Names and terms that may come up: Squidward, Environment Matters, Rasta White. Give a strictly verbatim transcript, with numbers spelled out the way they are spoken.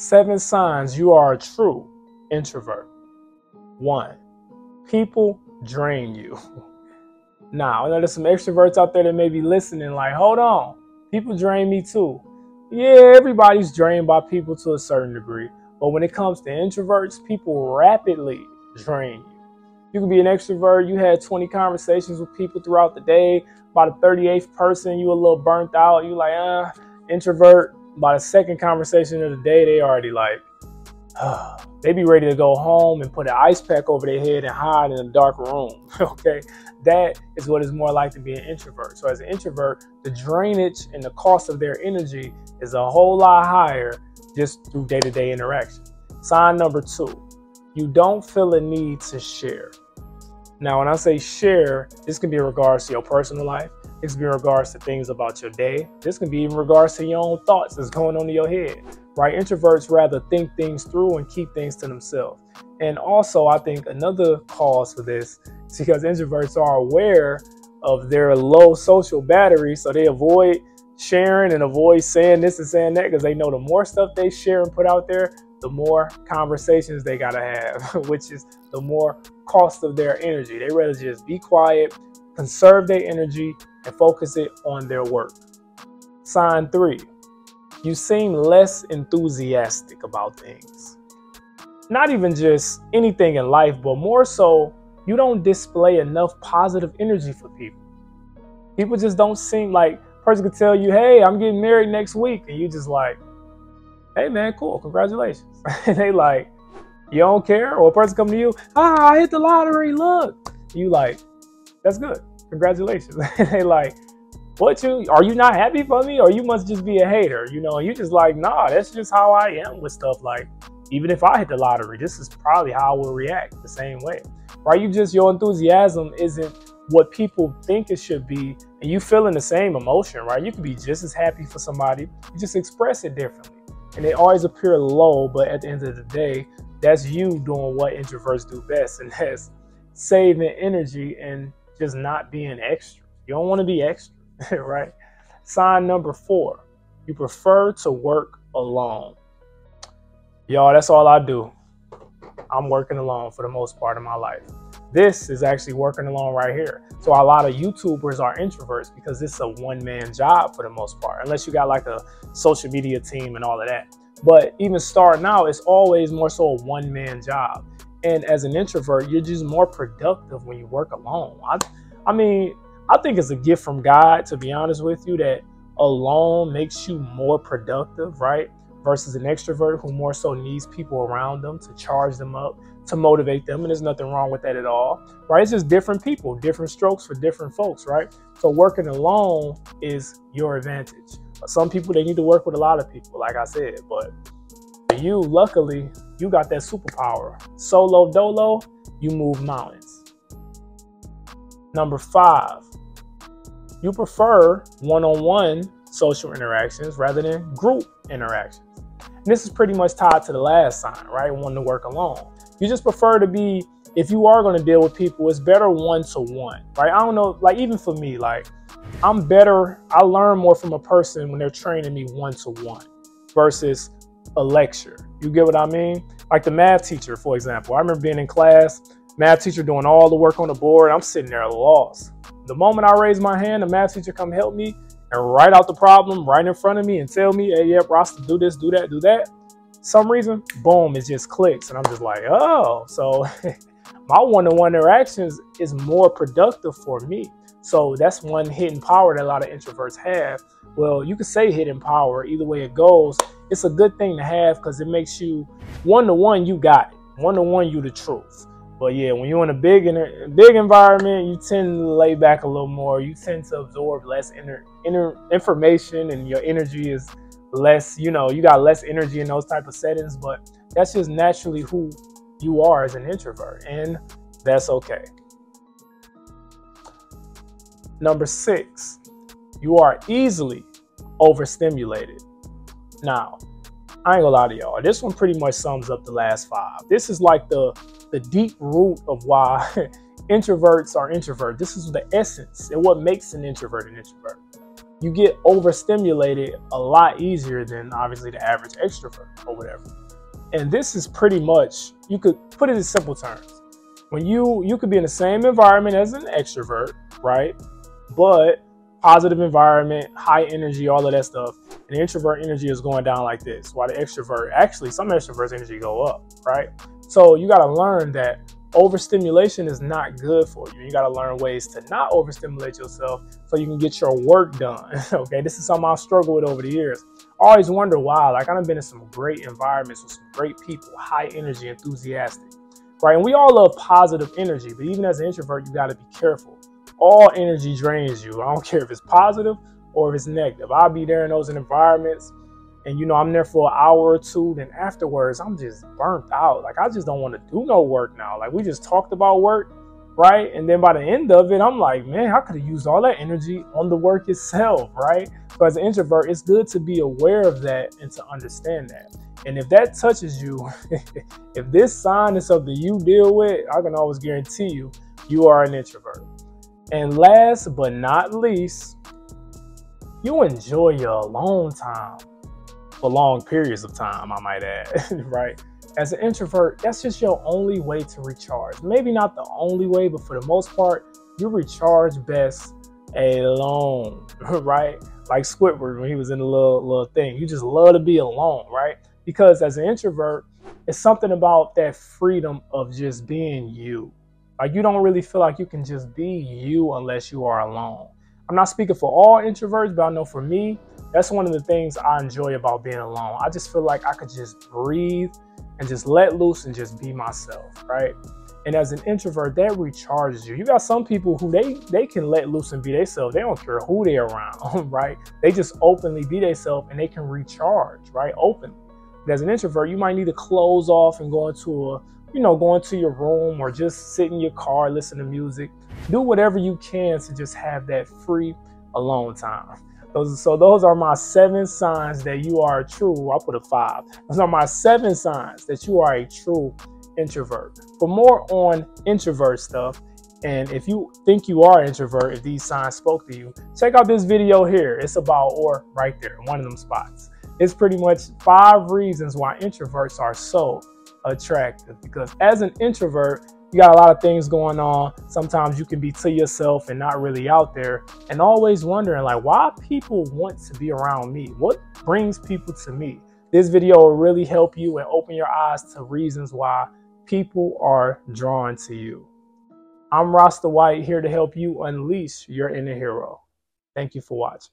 Seven signs you are a true introvert. One, people drain you. Now, I know there's some extroverts out there that may be listening like, hold on, people drain me too. Yeah, everybody's drained by people to a certain degree. But when it comes to introverts, people rapidly drain you. You can be an extrovert. You had twenty conversations with people throughout the day. By the thirty-eighth person, you a little burnt out. You like, uh, introvert. By the second conversation of the day, they already like, uh, they be ready to go home and put an ice pack over their head and hide in a dark room, okay? That is what it's more like to be an introvert. So as an introvert, the drainage and the cost of their energy is a whole lot higher just through day-to-day interaction. Sign number two, you don't feel a need to share. Now, when I say share, this can be in regards to your personal life. This can be in regards to things about your day. This can be in regards to your own thoughts that's going on in your head, right? Introverts rather think things through and keep things to themselves. And also, I think another cause for this is because introverts are aware of their low social battery, so they avoid sharing and avoid saying this and saying that because they know the more stuff they share and put out there, the more conversations they gotta have, which is the more cost of their energy. They rather just be quiet, conserve their energy, and focus it on their work. Sign three, you seem less enthusiastic about things. Not even just anything in life, but more so, you don't display enough positive energy for people. People just don't seem like, a person could tell you, hey, I'm getting married next week, and you just like, hey man, cool, congratulations. And they like, you don't care? Or a person come to you, ah, I hit the lottery, look. You like, that's good, congratulations. And they like, what you, are you not happy for me? Or you must just be a hater, you know? And you just like, nah, that's just how I am with stuff. Like, even if I hit the lottery, this is probably how I will react the same way, right? You just, your enthusiasm isn't what people think it should be. And you feeling the same emotion, right? You could be just as happy for somebody. You just express it differently. And they always appear low, but at the end of the day, that's you doing what introverts do best, and that's saving energy and just not being extra. You don't want to be extra, right? Sign number four, you prefer to work alone. Y'all, that's all I do. I'm working alone for the most part of my life. This is actually working alone right here. So a lot of YouTubers are introverts because it's a one-man job for the most part, unless you got like a social media team and all of that. But even starting out, it's always more so a one-man job. And as an introvert, you're just more productive when you work alone. I, I mean, I think it's a gift from God, to be honest with you, that alone makes you more productive, right? Versus an extrovert who more so needs people around them to charge them up, to motivate them. And there's nothing wrong with that at all, right? It's just different people, different strokes for different folks, right? So working alone is your advantage. Some people, they need to work with a lot of people, like I said, but you, luckily, you got that superpower. Solo dolo, you move mountains. Number five, you prefer one-on-one social interactions rather than group interactions. And this is pretty much tied to the last sign, right? Wanting to work alone. You just prefer to be, if you are going to deal with people, it's better one-to-one, right? I don't know, like even for me, like I'm better, I learn more from a person when they're training me one-to-one versus a lecture. You get what I mean? Like the math teacher, for example. I remember being in class, math teacher doing all the work on the board. I'm sitting there lost. The moment I raise my hand, the math teacher come help me and write out the problem right in front of me and tell me, hey, yeah, Rasta, do this, do that, do that. Some reason, boom, it just clicks. And I'm just like, oh, so my one-to-one interactions is more productive for me. So that's one hidden power that a lot of introverts have. Well, you could say hidden power, either way it goes. It's a good thing to have because it makes you one-to-one, you got it. One-to-one, you the truth. But yeah, when you're in a big big environment, you tend to lay back a little more. You tend to absorb less inner, inner information, and your energy is less, you know, you got less energy in those type of settings. But that's just naturally who you are as an introvert, and that's okay. Number six, you are easily overstimulated. Now, I ain't gonna lie to y'all, this one pretty much sums up the last five. This is like the the deep root of why introverts are introverts. This is the essence and what makes an introvert an introvert. you get overstimulated a lot easier than obviously the average extrovert or whatever. And this is pretty much, you could put it in simple terms. When you, you could be in the same environment as an extrovert, right? But positive environment, high energy, all of that stuff. And the introvert energy is going down like this, while the extrovert, actually some extroverts energy go up, right? So you gotta learn that overstimulation is not good for you. You got to learn ways to not overstimulate yourself so you can get your work done. Okay, this is something I've struggled with over the years. I always wonder why. Like, I've been in some great environments with some great people, high energy, enthusiastic, right? And we all love positive energy, but even as an introvert, you got to be careful. All energy drains you. I don't care if it's positive or if it's negative. I'll be there in those environments, and, you know, I'm there for an hour or two, then afterwards, I'm just burnt out. Like, I just don't want to do no work now. Like, we just talked about work, right? And then by the end of it, I'm like, man, I could have used all that energy on the work itself, right? So as an introvert, it's good to be aware of that and to understand that. And if that touches you, if this sign is something you deal with, I can always guarantee you, you are an introvert. And last but not least, you enjoy your alone time. For long periods of time, I might add, right? As an introvert, that's just your only way to recharge. Maybe not the only way, but for the most part, you recharge best alone, right? Like Squidward when he was in the little, little thing. You just love to be alone, right? Because as an introvert, it's something about that freedom of just being you. Like, you don't really feel like you can just be you unless you are alone. I'm not speaking for all introverts, but I know for me, that's one of the things I enjoy about being alone. I just feel like I could just breathe and just let loose and just be myself, right? And as an introvert, that recharges you. You got some people who they, they can let loose and be themselves. They don't care who they're around, right? They just openly be themselves and they can recharge, right? Openly. But as an introvert, you might need to close off and go into a, you know, go into your room or just sit in your car, listen to music. Do whatever you can to just have that free alone time. Those, so those are my seven signs that you are a true, I put a five. Those are my seven signs that you are a true introvert. For more on introvert stuff, and if you think you are an introvert, if these signs spoke to you, check out this video here. It's about, or right there, one of them spots. It's pretty much five reasons why introverts are so attractive. Because as an introvert, you got a lot of things going on. Sometimes you can be to yourself and not really out there, and always wondering like why people want to be around me. What brings people to me? This video will really help you and open your eyes to reasons why people are drawn to you. I'm Rasta White, here to help you unleash your inner hero. Thank you for watching.